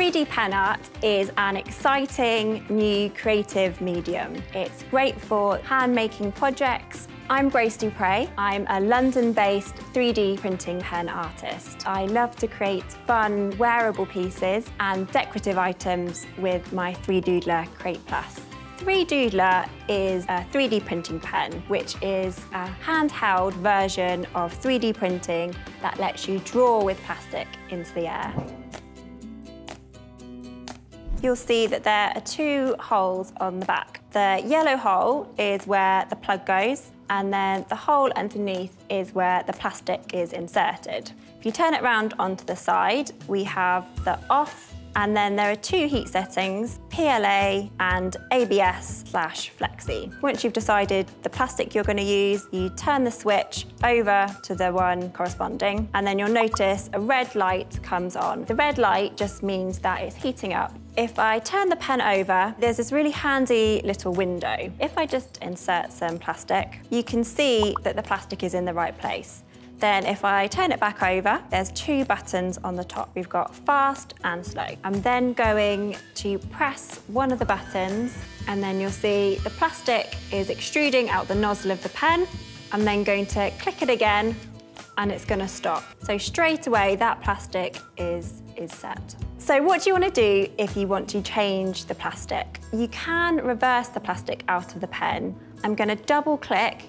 3D pen art is an exciting new creative medium. It's great for hand-making projects. I'm Grace Du Prez. I'm a London-based 3D printing pen artist. I love to create fun, wearable pieces and decorative items with my 3Doodler Crate Plus. 3Doodler is a 3D printing pen, which is a handheld version of 3D printing that lets you draw with plastic into the air. You'll see that there are two holes on the back. The yellow hole is where the plug goes, and then the hole underneath is where the plastic is inserted. If you turn it round onto the side, we have the off, and then there are two heat settings, PLA and ABS/Flexi. Once you've decided the plastic you're going to use, you turn the switch over to the one corresponding, and then you'll notice a red light comes on. The red light just means that it's heating up. If I turn the pen over, there's this really handy little window. If I just insert some plastic, you can see that the plastic is in the right place. Then if I turn it back over, there's two buttons on the top. We've got fast and slow. I'm then going to press one of the buttons, and then you'll see the plastic is extruding out the nozzle of the pen. I'm then going to click it again, and it's gonna stop. So straight away, that plastic is set. So what do you want to do if you want to change the plastic? You can reverse the plastic out of the pen. I'm gonna double click,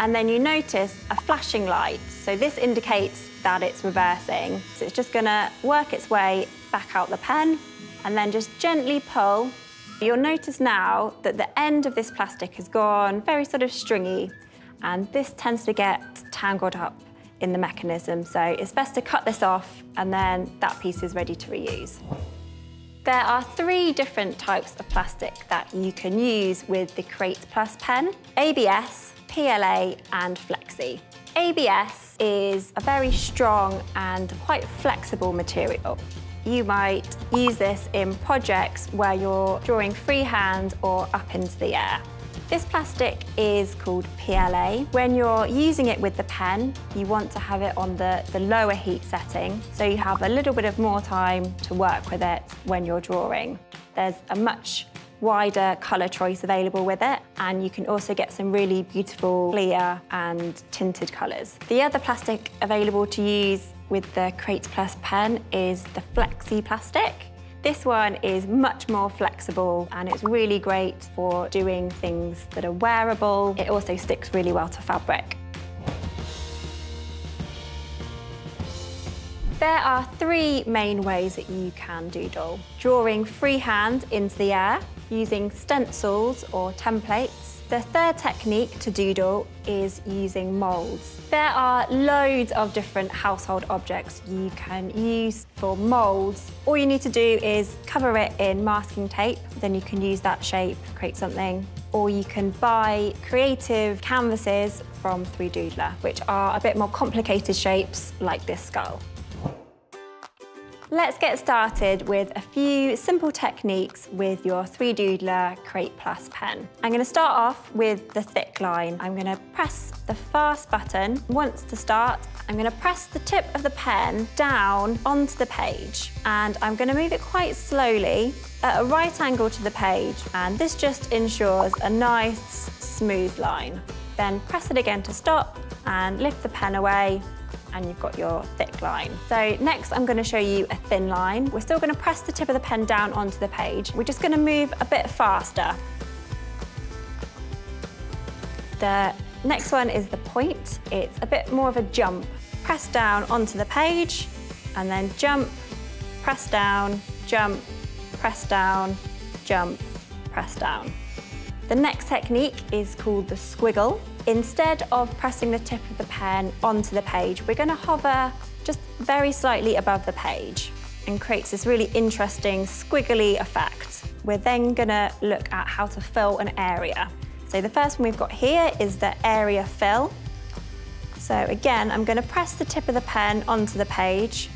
and then you notice a flashing light. So this indicates that it's reversing. So it's just gonna work its way back out the pen and then just gently pull. You'll notice now that the end of this plastic has gone very sort of stringy, and this tends to get tangled up in the mechanism. So it's best to cut this off, and then that piece is ready to reuse. There are three different types of plastic that you can use with the Crate Plus pen: ABS, PLA and Flexi. ABS is a very strong and quite flexible material. You might use this in projects where you're drawing freehand or up into the air. This plastic is called PLA. When you're using it with the pen, you want to have it on the lower heat setting, so you have a little bit of more time to work with it when you're drawing. There's a much wider colour choice available with it, and you can also get some really beautiful, clear and tinted colours. The other plastic available to use with the Crate Plus pen is the Flexi plastic. This one is much more flexible, and it's really great for doing things that are wearable. It also sticks really well to fabric. There are three main ways that you can doodle: drawing freehand into the air, using stencils or templates. The third technique to doodle is using moulds. There are loads of different household objects you can use for moulds. All you need to do is cover it in masking tape, then you can use that shape to create something. Or you can buy creative canvases from 3Doodler, which are a bit more complicated shapes like this skull. Let's get started with a few simple techniques with your 3Doodler Crate Plus pen. I'm going to start off with the thick line. I'm going to press the fast button. Once to start, I'm going to press the tip of the pen down onto the page, and I'm going to move it quite slowly at a right angle to the page, and this just ensures a nice smooth line. Then press it again to stop and lift the pen away, and you've got your thick line. So next I'm going to show you a thin line. We're still going to press the tip of the pen down onto the page. We're just going to move a bit faster. The next one is the point. It's a bit more of a jump. Press down onto the page and then jump, press down, jump, press down, jump, press down. The next technique is called the squiggle. Instead of pressing the tip of the pen onto the page, we're going to hover just very slightly above the page, and creates this really interesting squiggly effect. We're then going to look at how to fill an area. So the first one we've got here is the area fill. So again, I'm going to press the tip of the pen onto the page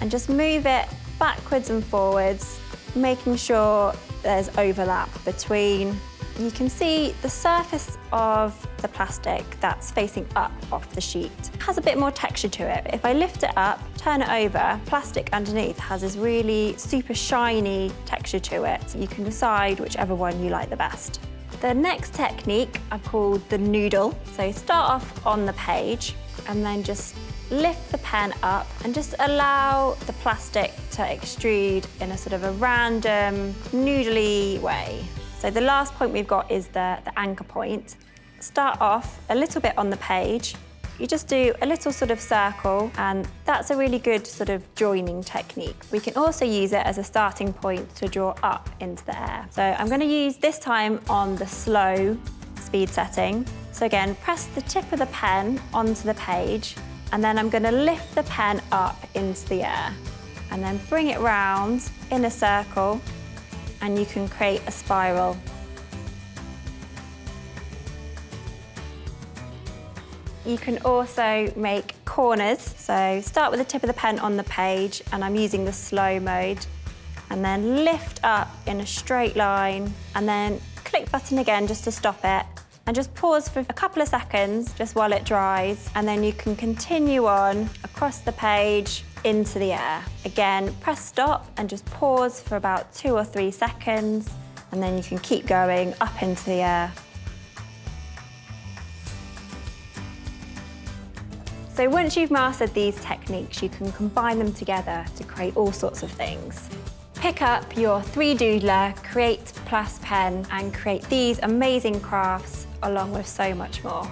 and just move it backwards and forwards, making sure there's overlap between you can see the surface of the plastic that's facing up off the sheet has a bit more texture to it. If I lift it up, turn it over, plastic underneath has this really super shiny texture to it. So you can decide whichever one you like the best. The next technique I've called the noodle. So start off on the page and then just lift the pen up and just allow the plastic to extrude in a sort of a random, noodly way. So the last point we've got is the anchor point. Start off a little bit on the page. You just do a little sort of circle, and that's a really good sort of joining technique. We can also use it as a starting point to draw up into the air. So I'm gonna use this time on the slow speed setting. So again, press the tip of the pen onto the page, and then I'm gonna lift the pen up into the air and then bring it round in a circle, and you can create a spiral. You can also make corners. So start with the tip of the pen on the page, and I'm using the slow mode, and then lift up in a straight line, and then click the button again just to stop it. And just pause for a couple of seconds just while it dries, and then you can continue on across the page into the air. Again, press stop and just pause for about 2 or 3 seconds, and then you can keep going up into the air. So once you've mastered these techniques, you can combine them together to create all sorts of things. Pick up your 3Doodler Crate+ pen and create these amazing crafts along with so much more.